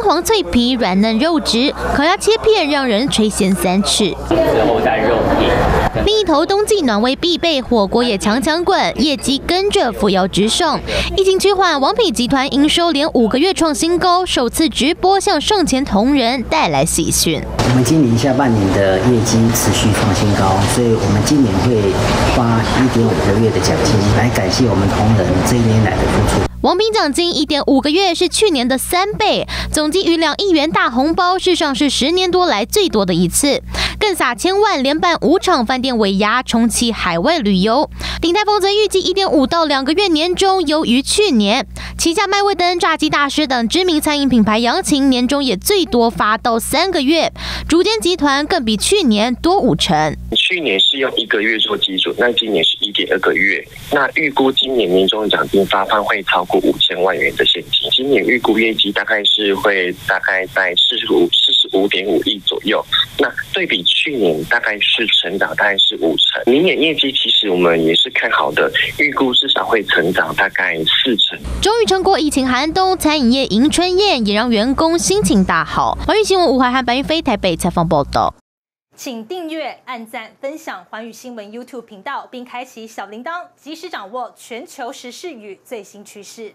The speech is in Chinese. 金黄脆皮，软嫩肉质，烤鸭切片让人垂涎3尺。之后再肉片。另一头，冬季暖胃必备火锅也强强滚，业绩跟着扶摇直上。疫情趋缓，王品集团营收连5个月创新高，首次直播向盛前同仁带来喜讯。我们今年下半年的业绩持续创新高，所以我们今年会发1.5个月的奖金来感谢我们同仁这一年来的付出。 王品奖金1.5个月是去年的3倍，总计逾2亿元大红包，事实上是10年多来最多的一次，更撒千万，连办5场饭店尾牙，重启海外旅游。鼎泰丰则预计1.5到2个月年终优于去年，旗下麦味登、炸鸡大师等知名餐饮品牌扬勤年终也最多发到3个月，竹间集团更比去年多5成。 去年是用1个月做基础，那今年是1.2个月。那预估今年年终奖金发放会超过5000万元的现金。今年预估业绩大概在45.5亿左右。那对比去年大概是成长大概是5成。明年业绩其实我们也是看好的，预估至少会成长大概4成。终于撑过疫情寒冬，餐饮业迎春宴也让员工心情大好。环宇新闻吴怀涵、白云飞台北采访报道。 请订阅、按赞、分享环宇新闻 YouTube 频道，并开启小铃铛，及时掌握全球时事与最新趋势。